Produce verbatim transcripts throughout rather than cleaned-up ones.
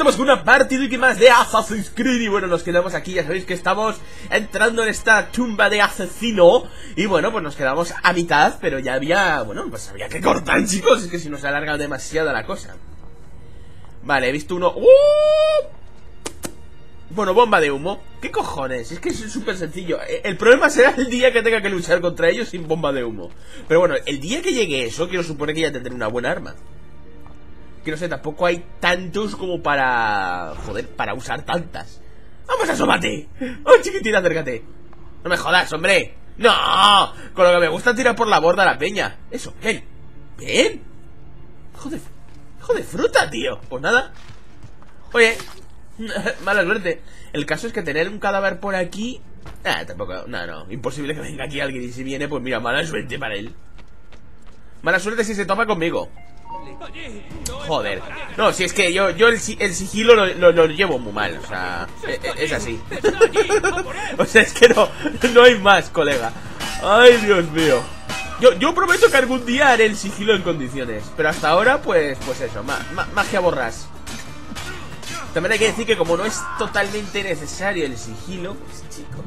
estamos con una partida más de Assassin's Creed. Y bueno, nos quedamos aquí, ya sabéis que estamos entrando en esta tumba de asesino. Y bueno, pues nos quedamos a mitad, pero ya había, bueno, pues había que cortar, chicos. Es que si nos alarga demasiado la cosa. Vale, he visto uno... ¡Uh! Bueno, bomba de humo. ¿Qué cojones? Es que es súper sencillo. El problema será el día que tenga que luchar contra ellos sin bomba de humo. Pero bueno, el día que llegue eso, quiero suponer que ya tendré una buena arma. Que no sé, tampoco hay tantos como para... Joder, para usar tantas. ¡Vamos, asómate! ¡Oh, chiquitín, acércate! ¡No me jodas, hombre! ¡No! Con lo que me gusta tirar por la borda a la peña. Eso, ven. Ven. Joder, joder, fruta, tío. Pues nada. Oye... Mala suerte. El caso es que tener un cadáver por aquí... Ah, tampoco... No, no. Imposible que venga aquí alguien. Y si viene, pues mira, mala suerte para él. Mala suerte si se toma conmigo. Joder. No, si es que yo, yo el, el sigilo lo, lo, lo llevo muy mal. O sea, es, es así. O sea, es que no, no hay más, colega. Ay, Dios mío. Yo, yo prometo que algún día haré el sigilo en condiciones. Pero hasta ahora, pues, pues eso. Ma, ma, magia borrás. También hay que decir que como no es totalmente necesario el sigilo, pues chico.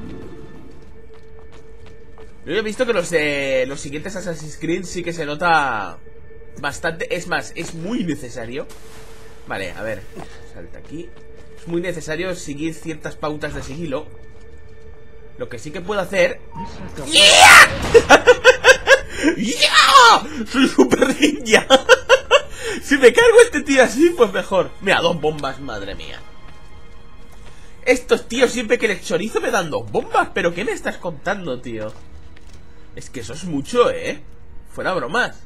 Yo he visto que los eh, los siguientes Assassin's Creed sí que se nota bastante. Es más, es muy necesario. Vale, a ver, salta aquí. Es muy necesario seguir ciertas pautas de sigilo. Lo que sí que puedo hacer... ¡Yeah! ¡Yeah! ¡Soy super ninja! Si me cargo a este tío así, pues mejor. Mira, dos bombas, madre mía. Estos tíos siempre que les chorizo me dan dos bombas. ¿Pero qué me estás contando, tío? Es que eso es mucho, ¿eh? Fuera bromas.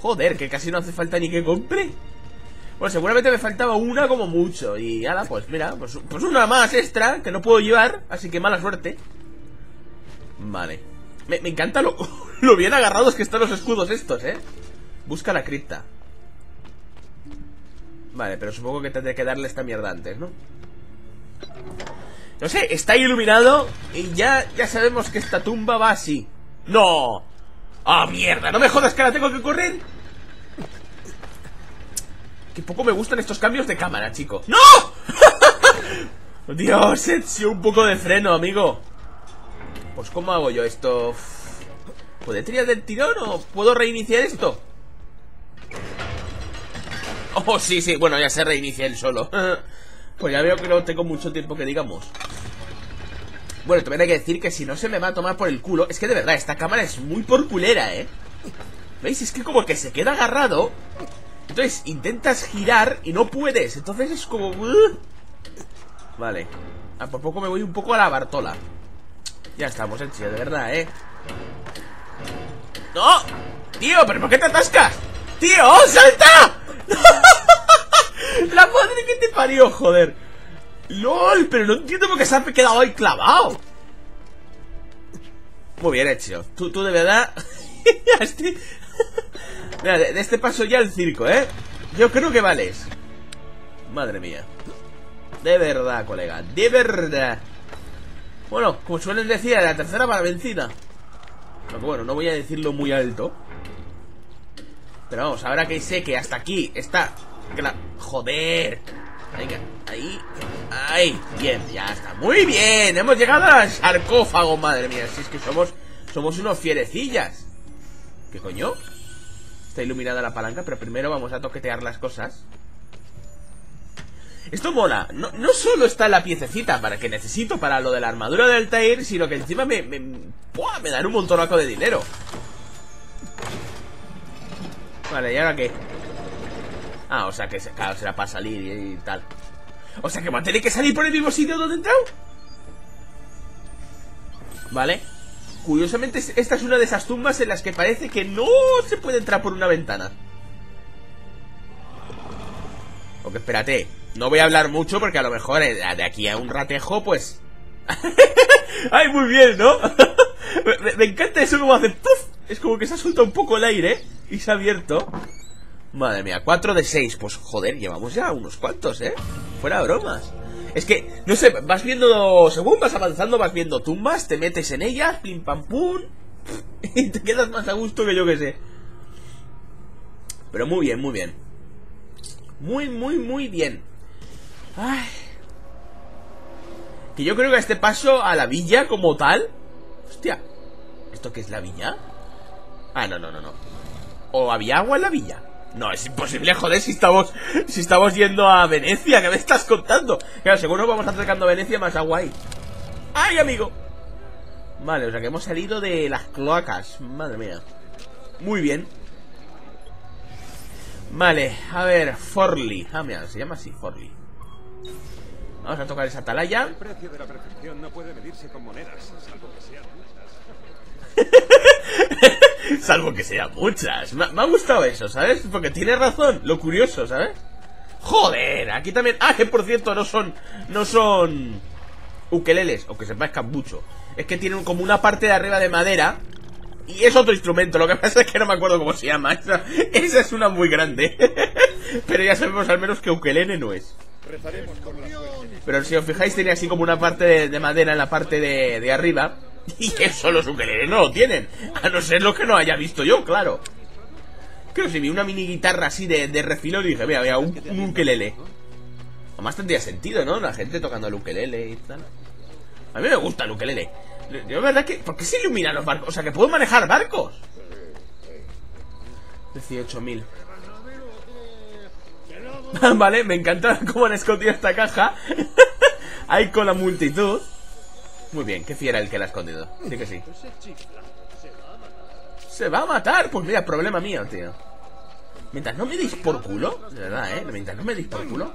Joder, que casi no hace falta ni que compre. Bueno, seguramente me faltaba una como mucho. Y ala, pues mira, pues, pues una más extra que no puedo llevar, así que mala suerte. Vale. Me, me encanta lo, lo bien agarrados que están los escudos estos, ¿eh? Busca la cripta. Vale, pero supongo que tendré que darle esta mierda antes, ¿no? No sé, está iluminado. Y ya, ya sabemos que esta tumba va así. ¡No! ¡Ah, mierda! ¡No me jodas que la tengo que correr! Que poco me gustan estos cambios de cámara, chico. ¡No! Dios, Ezio, un poco de freno, amigo. Pues ¿cómo hago yo esto? ¿Puedo tirar del tirón o puedo reiniciar esto? Oh, sí, sí, bueno, ya se reinicia él solo. Pues ya veo que no tengo mucho tiempo que digamos. Bueno, también hay que decir que si no se me va a tomar por el culo. Es que de verdad, esta cámara es muy por culera, ¿eh? ¿Veis? Es que como que se queda agarrado. Entonces intentas girar y no puedes. Entonces es como... Vale. Ah, por poco me voy un poco a la Bartola. Ya estamos, eh, tío, de verdad, ¿eh? ¡No! Tío, ¿pero por qué te atascas? ¡Tío, salta! La madre que te parió, joder. LOL, pero no entiendo por qué se ha quedado ahí clavado. Muy bien hecho. Tú, tú de verdad. Mira, de, de este paso ya el circo, ¿eh? Yo creo que vales. Madre mía. De verdad, colega. De verdad. Bueno, como suelen decir, a la tercera para vencida. Aunque bueno, no voy a decirlo muy alto. Pero vamos, ahora que sé que hasta aquí está... ¡Joder! Venga, ahí... ¡Ahí! Bien, ya está. ¡Muy bien! ¡Hemos llegado al sarcófago! ¡Madre mía! Si es que somos... Somos unos fierecillas. ¿Qué coño? Está iluminada la palanca, pero primero vamos a toquetear las cosas. Esto mola. No, no solo está la piececita para que necesito para lo de la armadura del Altair, sino que encima me... me, ¡buah! Me dan un montonaco de dinero. Vale, ¿y ahora qué? Ah, o sea que, claro, será para salir y, y tal. O sea que va a tener que salir por el mismo sitio donde he entrado. Vale. Curiosamente, esta es una de esas tumbas en las que parece que no se puede entrar por una ventana. Porque espérate, no voy a hablar mucho porque a lo mejor de aquí a un ratejo, pues... ¡Ay, muy bien!, ¿no? me, me encanta eso como hace... ¡Puf! Es como que se ha soltado un poco el aire y se ha abierto. Madre mía, cuatro de seis. Pues joder, llevamos ya unos cuantos, ¿eh? Fuera bromas. Es que, no sé, vas viendo... Según vas avanzando, vas viendo tumbas. Te metes en ellas, pim pam pum. Y te quedas más a gusto que yo que sé. Pero muy bien, muy bien. Muy, muy, muy bien. Ay. Que yo creo que a este paso a la villa como tal... Hostia. ¿Esto qué es la villa? Ah, no, no, no, no. ¿O había agua en la villa? No, es imposible, joder, si estamos si estamos yendo a Venecia. ¿Qué me estás contando? Claro, seguro vamos acercando a Venecia, más agua ahí. ¡Ay, amigo! Vale, o sea que hemos salido de las cloacas. Madre mía. Muy bien. Vale, a ver, Forlì. Ah, mira, se llama así, Forlì. Vamos a tocar esa atalaya. El precio de la perfección no puede medirse con monedas, salvo que sean muchas. Salvo que sean muchas. Me, me ha gustado eso, ¿sabes? Porque tiene razón, lo curioso, ¿sabes? Joder, aquí también. Ah, que por cierto no son no son ukeleles, o que se parezcan mucho. Es que tienen como una parte de arriba de madera. Y es otro instrumento, lo que pasa es que no me acuerdo cómo se llama. Esa, esa es una muy grande. Pero ya sabemos al menos que ukelele no es. Pero si os fijáis, tenía así como una parte de, de madera en la parte de, de arriba. Y eso los ukeleles no lo tienen. A no ser lo que no haya visto yo, claro. Creo que si vi una mini guitarra así de, de refilón y dije, mira, mira, un, un ukelele. Además tendría sentido, ¿no? La gente tocando el ukelele y tal. A mí me gusta el ukelele. Yo, verdad que... ¿Por qué se iluminan los barcos? O sea, que puedo manejar barcos. dieciocho mil. Vale, me encanta cómo han escondido esta caja. Ahí con la multitud. Muy bien, qué fiera el que la ha escondido. Sí que sí. Se va a matar. Pues mira, problema mío, tío. Mientras no me deis por culo. De verdad, eh. Mientras no me deis por culo.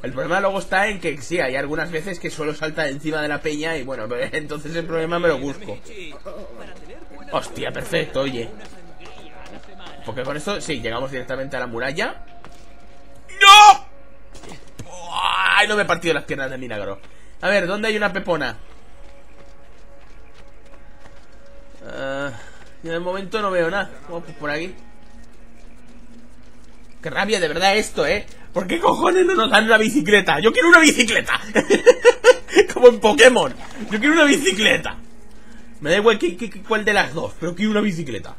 El problema luego está en que sí, hay algunas veces que solo salta encima de la peña y bueno, entonces el problema me lo busco. Hostia, perfecto, oye. Porque con esto, sí, llegamos directamente a la muralla. ¡No! ¡Ay, no me he partido las piernas de milagro! A ver, ¿dónde hay una pepona? Uh, yo de momento no veo nada. Vamos, pues por aquí. ¡Qué rabia de verdad esto, eh! ¿Por qué cojones no nos dan una bicicleta? ¡Yo quiero una bicicleta! Como en Pokémon. ¡Yo quiero una bicicleta! Me da igual que, que, que, cuál de las dos, pero quiero una bicicleta.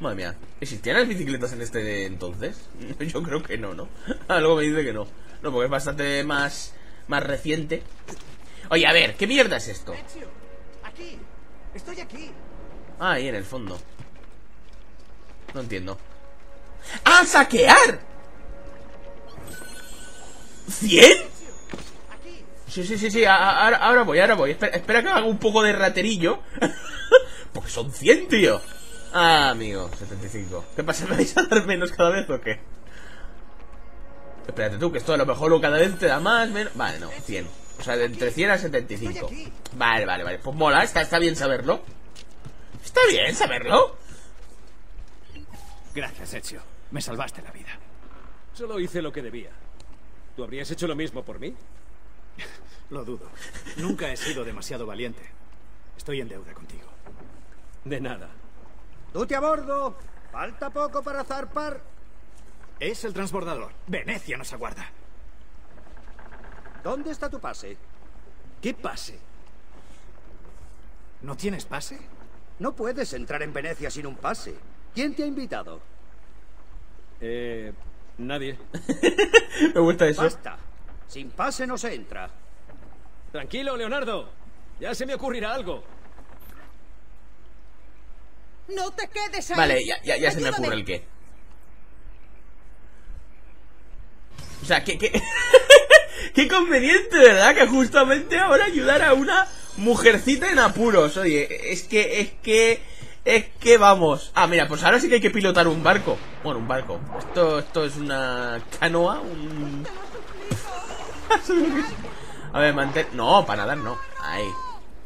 Madre mía. ¿Existían las bicicletas en este entonces? Yo creo que no, ¿no? Ah, luego me dice que no. No, porque es bastante más, más reciente. Oye, a ver, ¿qué mierda es esto? Aquí. Estoy aquí. Ah, ahí en el fondo. No entiendo. ¡Ah, saquear! ¿cien? Sí, sí, sí, sí, ahora, ahora voy, ahora voy. Espera, espera que haga un poco de raterillo. Porque son cien, tío. Ah, amigo, setenta y cinco. ¿Qué pasa? ¿Me vais a dar menos cada vez o qué? Espérate tú, que esto a lo mejor cada vez te da más, menos... Vale, no, cien. O sea, de entre cien a setenta y cinco. Vale, vale, vale, pues mola, está, está bien saberlo. Está bien saberlo. Gracias, Ezio, me salvaste la vida. Solo hice lo que debía. ¿Tú habrías hecho lo mismo por mí? Lo dudo. Nunca he sido demasiado valiente. Estoy en deuda contigo. De nada. ¡Dute a bordo! ¡Falta poco para zarpar! Es el transbordador. Venecia nos aguarda. ¿Dónde está tu pase? ¿Qué pase? ¿No tienes pase? No puedes entrar en Venecia sin un pase. ¿Quién te ha invitado? Eh... Nadie. Me gusta eso. Basta. Sin pase no se entra. Tranquilo, Leonardo. Ya se me ocurrirá algo. No te quedes ahí. Vale, ya, ya, ya se me ocurre el qué. O sea, que... que... Qué conveniente, ¿verdad? Que justamente ahora ayudar a una mujercita en apuros. Oye, es que... Es que... Es que vamos. Ah, mira, pues ahora sí que hay que pilotar un barco. Bueno, un barco. Esto, esto es una canoa. Un... A ver, mantén. No, para nadar no. Ahí.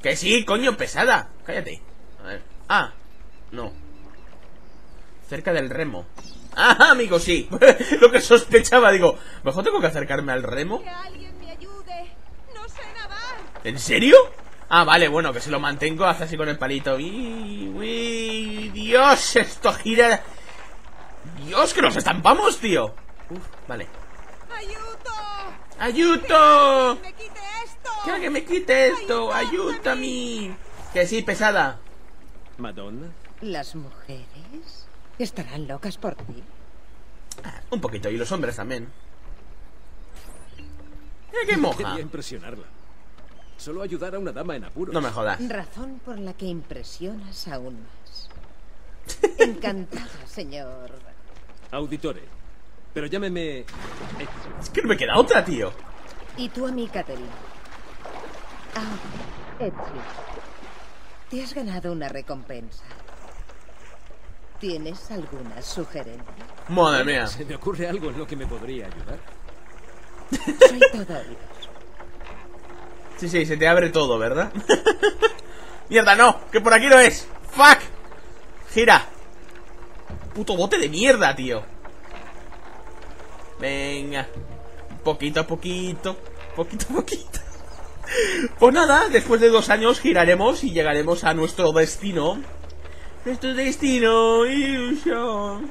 Que sí, coño, pesada. Cállate. A ver. Ah, no. Cerca del remo. Ah, amigo, sí. Lo que sospechaba, digo. Mejor tengo que acercarme al remo. Que alguien me ayude. No sé nadar. ¿En serio? Ah, vale, bueno, que si lo mantengo hace así con el palito. ¡Uy, uy! ¡Dios! Esto gira. ¡Dios, que nos estampamos, tío! Uf, vale. ¡Ayuto! ¡Ayuto! ¡Que alguien me quite esto! ¡Ayúdame! Que sí, pesada. ¿Madonna? ¿Las mujeres estarán locas por ti? Ah, un poquito, y los hombres también. Mira que moja. No quería impresionarla. Solo ayudar a una dama en apuros. No me jodas. Razón por la que impresionas aún más. Encantada, señor Auditore. Pero llámeme... Es que no me queda otra, tío. Y tú a mí, Caterina. Ah, Ezio. Te has ganado una recompensa. ¿Tienes alguna sugerencia? Madre mía. ¿Se me ocurre algo en lo que me podría ayudar? Soy todo oídos. Sí, sí, se te abre todo, ¿verdad? Mierda, no, que por aquí no es. Fuck. Gira. Puto bote de mierda, tío. Venga. Poquito a poquito. Poquito a poquito. Pues nada, después de dos años giraremos y llegaremos a nuestro destino. Nuestro destino, ilusión.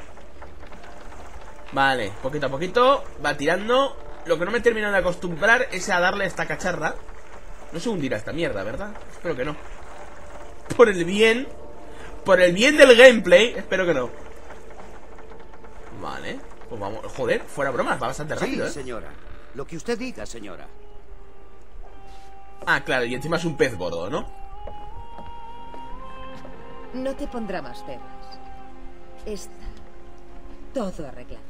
Vale, poquito a poquito va tirando. Lo que no me he terminado de acostumbrar es a darle a esta cacharra. No se hundirá esta mierda, ¿verdad? Espero que no. Por el bien, por el bien del gameplay, espero que no. Vale, pues vamos. Joder, fuera bromas, va bastante rápido, ¿eh? Sí, señora. Lo que usted diga, señora. Ah, claro, y encima es un pez gordo, ¿no? No te pondrá más pegas. Está todo arreglado.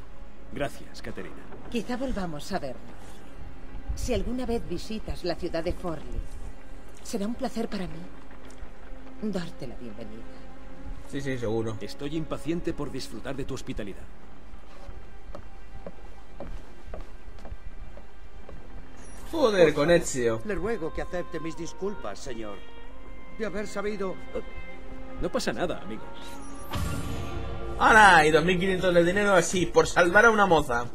Gracias, Caterina. Quizá volvamos a vernos. Si alguna vez visitas la ciudad de Forlì, será un placer para mí darte la bienvenida. Sí, sí, seguro. Estoy impaciente por disfrutar de tu hospitalidad. Joder, con Ezio. Le ruego que acepte mis disculpas, señor. De haber sabido... No pasa nada, amigos. ¡Hala! Y dos mil quinientos de dinero así, por salvar a una moza.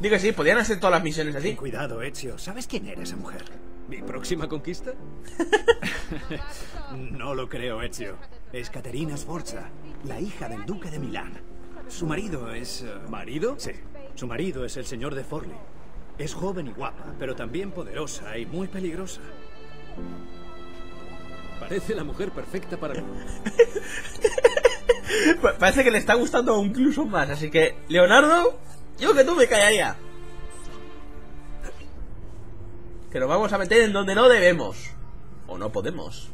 Digo que sí, podían hacer todas las misiones así. Ten cuidado, Ezio. ¿Sabes quién era esa mujer? ¿Mi próxima conquista? No lo creo, Ezio. Es Caterina Sforza, la hija del duque de Milán. Su marido es... Uh... ¿Marido? Sí. Su marido es el señor de Forlì. Es joven y guapa, pero también poderosa y muy peligrosa. Parece la mujer perfecta para mí. Parece que le está gustando incluso más, así que... Leonardo, yo que tú me callaría. Que nos vamos a meter en donde no debemos. O no podemos.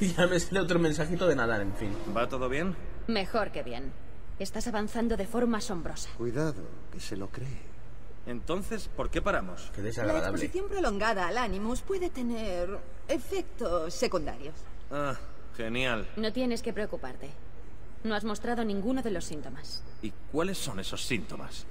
Ya me sale otro mensajito de nadar, en fin. ¿Va todo bien? Mejor que bien. Estás avanzando de forma asombrosa. Cuidado, que se lo cree. Entonces, ¿por qué paramos? Qué desagradable. La exposición prolongada al Animus puede tener efectos secundarios. Ah, genial. No tienes que preocuparte. No has mostrado ninguno de los síntomas. ¿Y cuáles son esos síntomas?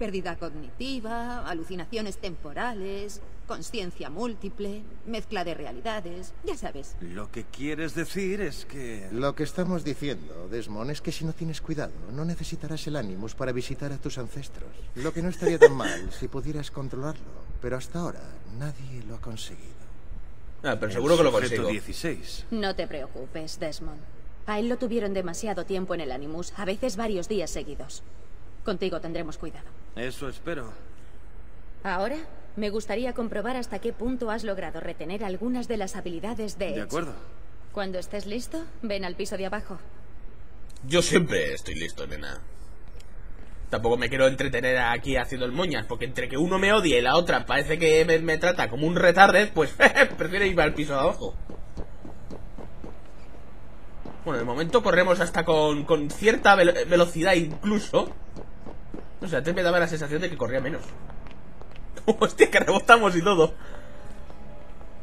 Pérdida cognitiva, alucinaciones temporales, consciencia múltiple, mezcla de realidades, ya sabes. Lo que quieres decir es que... Lo que estamos diciendo, Desmond, es que si no tienes cuidado, no necesitarás el Animus para visitar a tus ancestros. Lo que no estaría tan mal si pudieras controlarlo, pero hasta ahora nadie lo ha conseguido. Ah, pero seguro que lo consigo. dieciséis. No te preocupes, Desmond. A él lo tuvieron demasiado tiempo en el Animus, a veces varios días seguidos. Contigo tendremos cuidado. Eso espero. Ahora, me gustaría comprobar hasta qué punto has logrado retener algunas de las habilidades de... De acuerdo. Cuando estés listo, ven al piso de abajo. Yo siempre estoy listo, nena. Tampoco me quiero entretener aquí haciendo el moñas, porque entre que uno me odia y la otra parece que me, me trata como un retarded, pues prefiero ir al piso de abajo. Bueno, de momento corremos hasta con, con cierta ve- velocidad incluso. O sea, antes me daba la sensación de que corría menos. Hostia, que rebotamos y todo.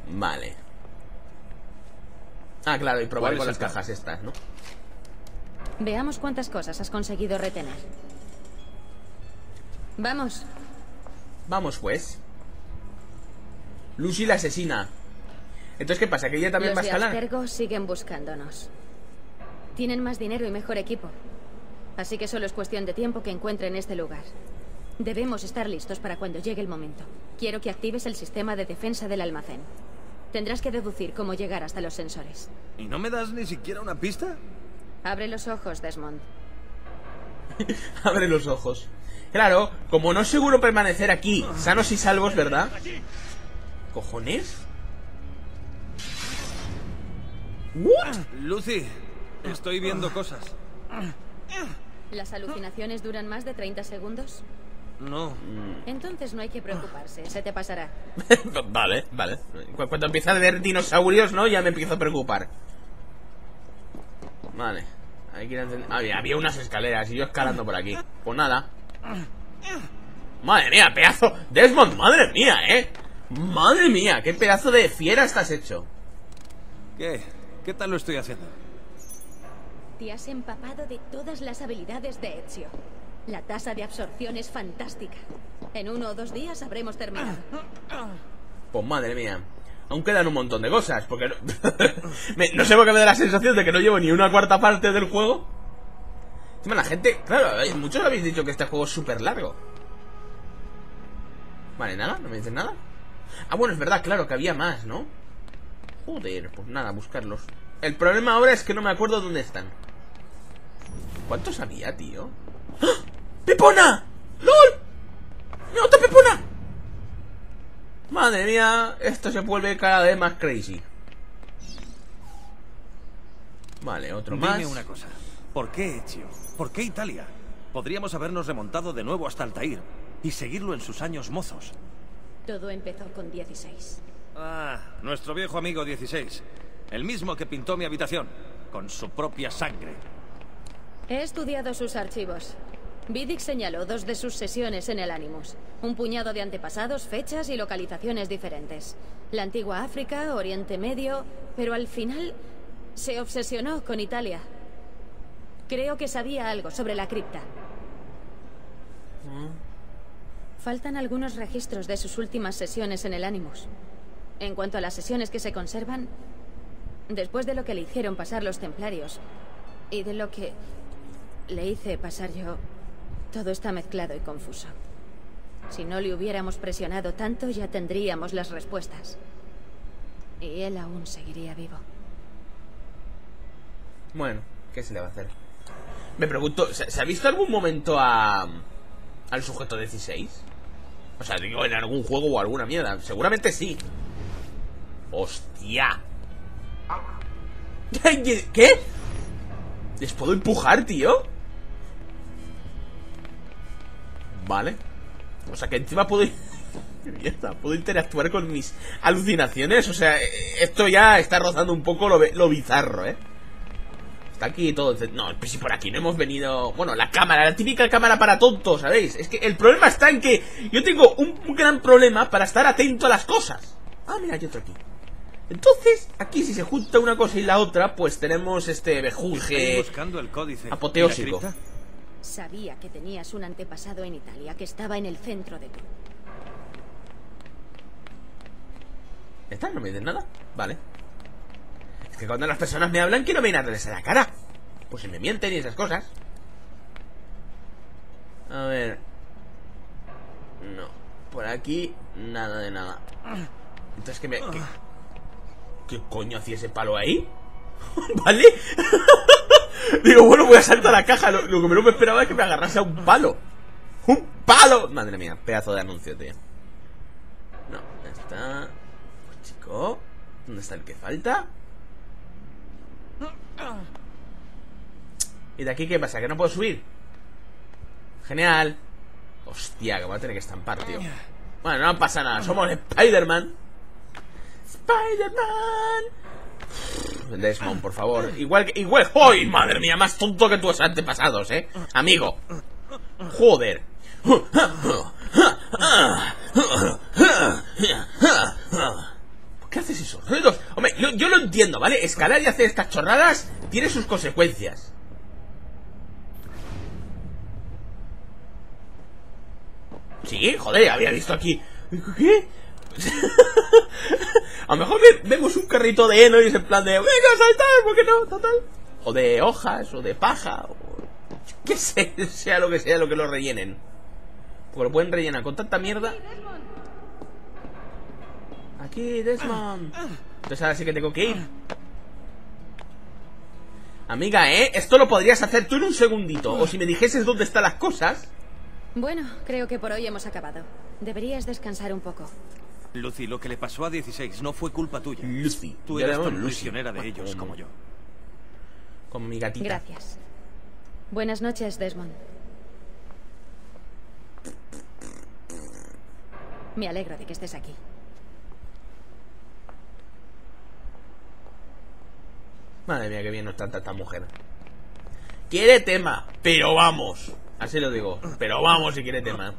Vale. Ah, claro, y probar con las cajas estas, ¿no? Veamos cuántas cosas has conseguido retener. Vamos. Vamos, pues. Lucy la asesina. Entonces, ¿qué pasa? ¿Que ella también va a escalar? Los de Aspergo siguen buscándonos. Tienen más dinero y mejor equipo. Así que solo es cuestión de tiempo que encuentren este lugar. Debemos estar listos para cuando llegue el momento. Quiero que actives el sistema de defensa del almacén. Tendrás que deducir cómo llegar hasta los sensores. ¿Y no me das ni siquiera una pista? Abre los ojos, Desmond. Abre los ojos. Claro, como no es seguro permanecer aquí, sanos y salvos, ¿verdad? ¿Cojones? ¿What? Lucy, estoy viendo cosas. ¿Las alucinaciones duran más de treinta segundos? No. Entonces no hay que preocuparse, se te pasará. Vale, vale. Cuando empieza a ver dinosaurios, ¿no? Ya me empiezo a preocupar. Vale. Hay que ir a entender... había, había unas escaleras y yo escalando por aquí. Pues nada. Madre mía, pedazo. Desmond, madre mía, eh. Madre mía, qué pedazo de fiera estás hecho. ¿Qué? ¿Qué tal lo estoy haciendo? Te has empapado de todas las habilidades de Ezio. La tasa de absorción es fantástica. En uno o dos días habremos terminado. Pues madre mía. Aún quedan un montón de cosas. Porque no, me, no sé por qué me da la sensación de que no llevo ni una cuarta parte del juego. La gente... claro, muchos habéis dicho que este juego es súper largo. Vale, nada, no me dicen nada. Ah, bueno, es verdad, claro, que había más, ¿no? Joder, pues nada, buscarlos. El problema ahora es que no me acuerdo dónde están. ¿Cuántos había, tío? ¡Ah! ¡Pepona! ¡Lol! ¡No, otra pepona! Madre mía, esto se vuelve cada vez más crazy. Vale, otro más. Dime una cosa. ¿Por qué, Ezio? ¿Por qué Italia? Podríamos habernos remontado de nuevo hasta Altair y seguirlo en sus años mozos. Todo empezó con dieciséis. Ah, nuestro viejo amigo dieciséis. El mismo que pintó mi habitación, con su propia sangre. He estudiado sus archivos. Vidic señaló dos de sus sesiones en el Animus. Un puñado de antepasados, fechas y localizaciones diferentes. La antigua África, Oriente Medio... pero al final se obsesionó con Italia. Creo que sabía algo sobre la cripta. ¿Mm? Faltan algunos registros de sus últimas sesiones en el Animus. En cuanto a las sesiones que se conservan, después de lo que le hicieron pasar los templarios y de lo que le hice pasar yo, todo está mezclado y confuso. Si no le hubiéramos presionado tanto, ya tendríamos las respuestas. Y él aún seguiría vivo. Bueno, ¿qué se le va a hacer? Me pregunto, ¿se, ¿se ha visto algún momento a al sujeto dieciséis? O sea, digo, en algún juego o alguna mierda. Seguramente sí. ¡Hostia! ¿Qué? ¿Les puedo empujar, tío? Vale. O sea, que encima puedo... mierda, puedo interactuar con mis alucinaciones. O sea, esto ya está rozando un poco lo, lo bizarro, ¿eh? Está aquí todo... no, pues si por aquí no hemos venido... bueno, la cámara, la típica cámara para tontos, ¿sabéis? Es que el problema está en que yo tengo un, un gran problema para estar atento a las cosas. Ah, mira, hay otro aquí. Entonces, aquí si se junta una cosa y la otra, pues tenemos este bejuje apoteósico. Sabía que tenías un antepasado en Italia que estaba en el centro de tú. ¿Estas no me dicen nada? Vale. Es que cuando las personas me hablan, quiero mirarles a la cara. Pues si me mienten y esas cosas. A ver. No. Por aquí, nada de nada. Entonces que me... ¿Qué, ¿qué coño hacía ese palo ahí? ¿Vale? Digo, bueno, voy a saltar a la caja. Lo, lo que no me esperaba es que me agarrase a un palo. ¡Un palo! Madre mía, pedazo de anuncio, tío. No, ya está. Pues chico, ¿dónde está el que falta? ¿Y de aquí qué pasa? ¿Que no puedo subir? Genial. Hostia, que voy a tener que estampar, tío. Bueno, no pasa nada, somos Spider-Man. Spider-Man. Desmond, por favor. Igual que... igual... ¡ay, madre mía! Más tonto que tus antepasados, ¿eh? Amigo. Joder. ¿Por qué haces esos ruidos? Hombre, yo, yo lo entiendo, ¿vale? Escalar y hacer estas chorradas tiene sus consecuencias. Sí, joder, había visto aquí. ¿Qué? A lo mejor vemos un carrito de heno y es en plan de... venga, saltar, ¿por qué no? Total. O de hojas, o de paja, o... qué sé, sea lo que sea lo que lo rellenen. Porque lo pueden rellenar con tanta mierda. Aquí, Desmond. Entonces ahora sí que tengo que ir. Amiga, ¿eh? Esto lo podrías hacer tú en un segundito. O si me dijeses dónde están las cosas... Bueno, creo que por hoy hemos acabado. Deberías descansar un poco. Lucy, lo que le pasó a dieciséis no fue culpa tuya. Lucy, tú eres tan prisionera de ellos como yo. Como mi gatita. Gracias. Buenas noches, Desmond. Me alegro de que estés aquí. Madre mía, qué bien nos trata esta mujer. Quiere tema, pero vamos. Así lo digo, pero vamos si quiere tema.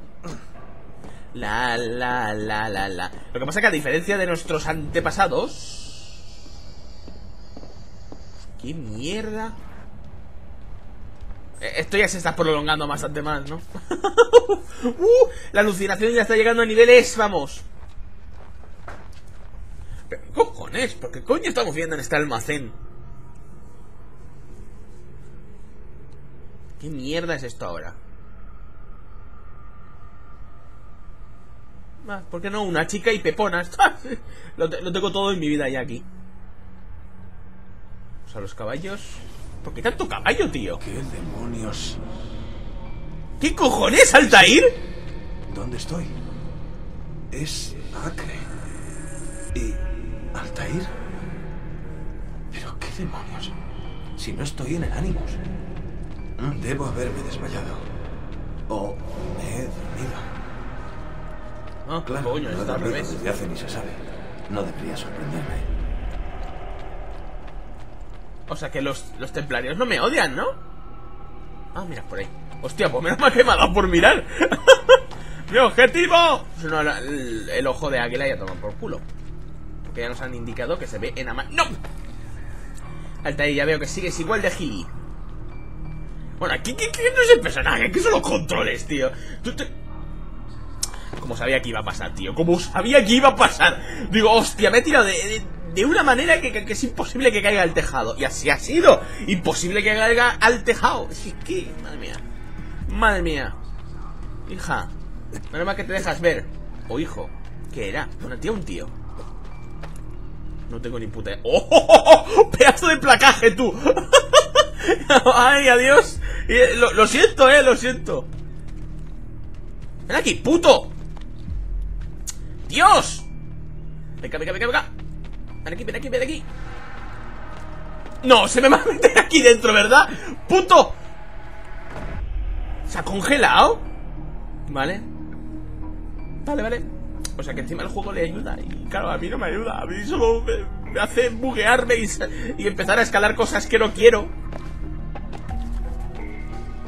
La, la, la, la, la. Lo que pasa es que a diferencia de nuestros antepasados... ¡Qué mierda! Esto ya se está prolongando bastante más, ¿no? uh, la alucinación ya está llegando a niveles, vamos. ¿Pero qué cojones? ¿Por qué coño estamos viendo en este almacén? ¿Qué mierda es esto ahora? Ah, ¿por qué no? Una chica y peponas. lo, te lo tengo todo en mi vida ya aquí. A los caballos. ¿Por qué tanto caballo, tío? ¿Qué demonios? ¿Qué cojones, Altair? ¿Dónde estoy? Es Acre. ¿Y Altair? ¿Pero qué demonios? Si no estoy en el Animus. Debo haberme desmayado. O me he dormido. Ah, claro, coño, no está al revés. Desde hace ni se sabe. No debería sorprenderme. O sea que los, los templarios no me odian, ¿no? Ah, mira, por ahí. Hostia, pues menos mal que me ha dado por mirar. ¡Mi objetivo! No, el, el, el ojo de águila ya toman por culo. Porque ya nos han indicado que se ve en ama... ¡No! Altair, ya veo que sigues igual de gili. Bueno, aquí ¿quién no es el personaje? ¿Qué son los controles, tío? Tú te... Como sabía que iba a pasar, tío. Como sabía que iba a pasar. Digo, hostia, me he tirado de... de... de una manera que, que, que es imposible que caiga al tejado. Y así ha sido. Imposible que caiga al tejado. Es que, madre mía. Madre mía. Hija. Menos mal que te dejas ver. O hijo. ¿Qué era? ¿Una tía o un tío? No tengo ni puta... ¡Oh, oh, oh, oh! ¡Pedazo de placaje, tú! ¡Ay, adiós! Lo, lo siento, eh, lo siento. ¡Ven aquí, puto! ¡Dios! Venga, venga, venga, venga. Ven aquí, ven aquí, ven aquí. No, se me va a meter aquí dentro, ¿verdad? ¡Puto! ¿Se ha congelado? Vale. Vale, vale. O sea que encima el juego le ayuda. Y claro, a mí no me ayuda. A mí solo me, me hace buguearme y, y empezar a escalar cosas que no quiero.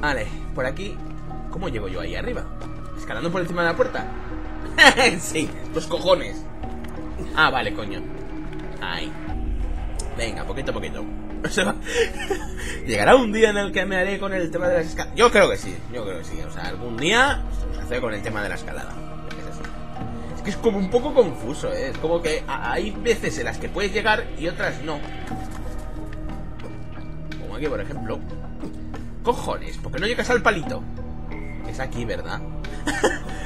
Vale, por aquí. ¿Cómo llego yo ahí arriba? ¿Escalando por encima de la puerta? Sí, los cojones. Ah, vale, coño. Ay. Venga, poquito a poquito. Llegará un día en el que me haré con el tema de las escaladas. Yo creo que sí, yo creo que sí. O sea, algún día nos hace con el tema de la escalada. Es, es que es como un poco confuso, ¿eh? Es como que hay veces en las que puedes llegar y otras no. Como aquí, por ejemplo. Cojones, ¿por qué no llegas al palito? Es aquí, ¿verdad?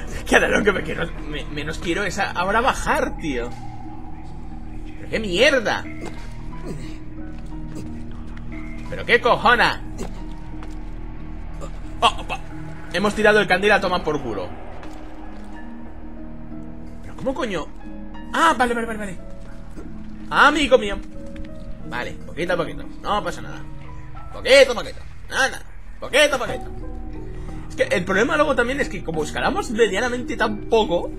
Es que ahora lo que me quiero, me, menos quiero es ahora bajar, tío. ¡Qué mierda! ¿Pero qué cojona? Oh, oh, hemos tirado el candil a tomar por culo. ¿Pero cómo coño? Ah, vale, vale, vale, vale. Amigo mío. Vale, poquito a poquito. No pasa nada. Poquito a poquito. Nada. Poquito a poquito. Es que el problema luego también es que como escalamos medianamente tan poco,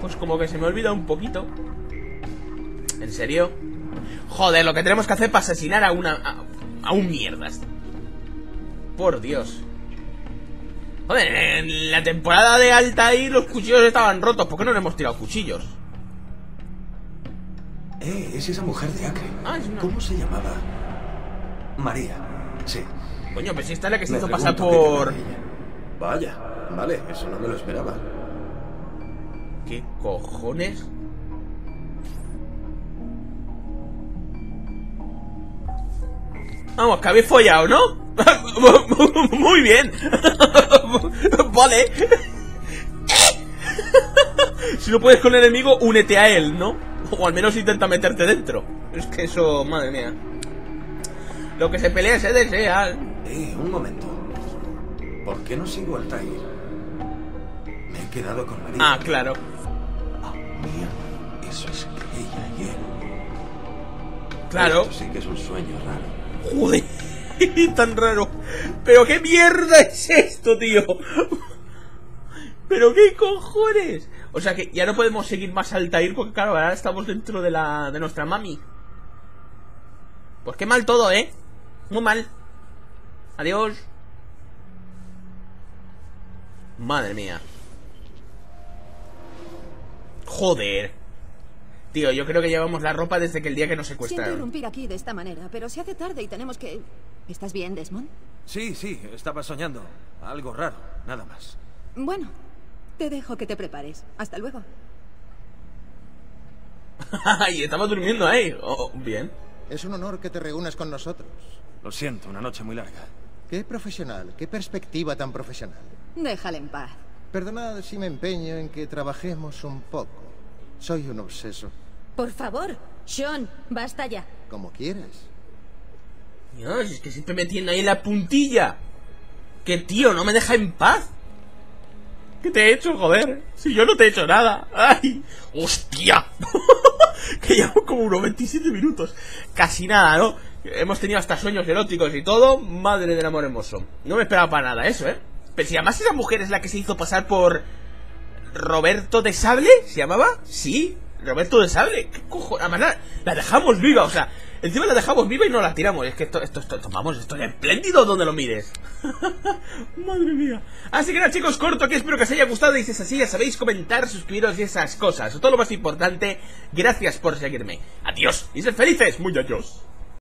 pues como que se me olvida un poquito. ¿En serio? Joder, lo que tenemos que hacer para asesinar a una... A, a un mierdas. Por Dios. Joder, en la temporada de Altair los cuchillos estaban rotos. ¿Por qué no le hemos tirado cuchillos? Eh, es esa mujer de Acre. Ah, es una... ¿Cómo se llamaba? María, sí. Coño, pues esta es la que se me hizo pasar por... Vaya, vale, eso no me lo esperaba. ¿Qué cojones? Vamos, que habéis follado, ¿no? Muy bien. Vale. Si no puedes con el enemigo, únete a él, ¿no? O al menos intenta meterte dentro. Es que eso, madre mía. Lo que se pelea se desea. Eh, un momento. ¿Por qué no sigo al Altair? Me he quedado con María. Ah, claro. Ah, mierda. Eso es que ella y él. Claro. Esto sí que es un sueño raro. Joder, tan raro. Pero qué mierda es esto, tío. ¿Pero qué cojones? O sea que ya no podemos seguir más Altair, porque claro, ahora estamos dentro de la... de nuestra mami. Pues qué mal todo, ¿eh? Muy mal. Adiós. Madre mía. Joder. Tío, yo creo que llevamos la ropa desde que el día que nos secuestraron. Siento irrumpir aquí de esta manera, pero se hace tarde y tenemos que... ¿Estás bien, Desmond? Sí, sí, estaba soñando. Algo raro, nada más. Bueno, te dejo que te prepares. Hasta luego. Y estaba durmiendo ahí. Oh, bien. Es un honor que te reúnas con nosotros. Lo siento, una noche muy larga. Qué profesional, qué perspectiva tan profesional. Déjale en paz. Perdonad si me empeño en que trabajemos un poco. Soy un obseso. Por favor, Sean, basta ya. Como quieras. Dios, es que siempre me tienen ahí la puntilla. Que tío, no me deja en paz. ¿Qué te he hecho, joder? Si yo no te he hecho nada. ¡Ay! ¡Hostia! Que llevo como unos veintisiete minutos. Casi nada, ¿no? Hemos tenido hasta sueños eróticos y todo. Madre del amor hermoso. No me esperaba para nada eso, ¿eh? Pero si además esa mujer es la que se hizo pasar por... ¿Roberto de Sable? ¿Se llamaba? Sí, Roberto de Sable. ¿Qué cojones? Además, la, la dejamos viva, o sea... Encima la dejamos viva y no la tiramos. Es que esto, esto, esto, vamos, esto es espléndido donde lo mires. Madre mía. Así que nada, chicos, corto aquí, espero que os haya gustado. Y si es así, ya sabéis, comentar, suscribiros y esas cosas. Todo lo más importante, gracias por seguirme. Adiós y sed felices, muchachos.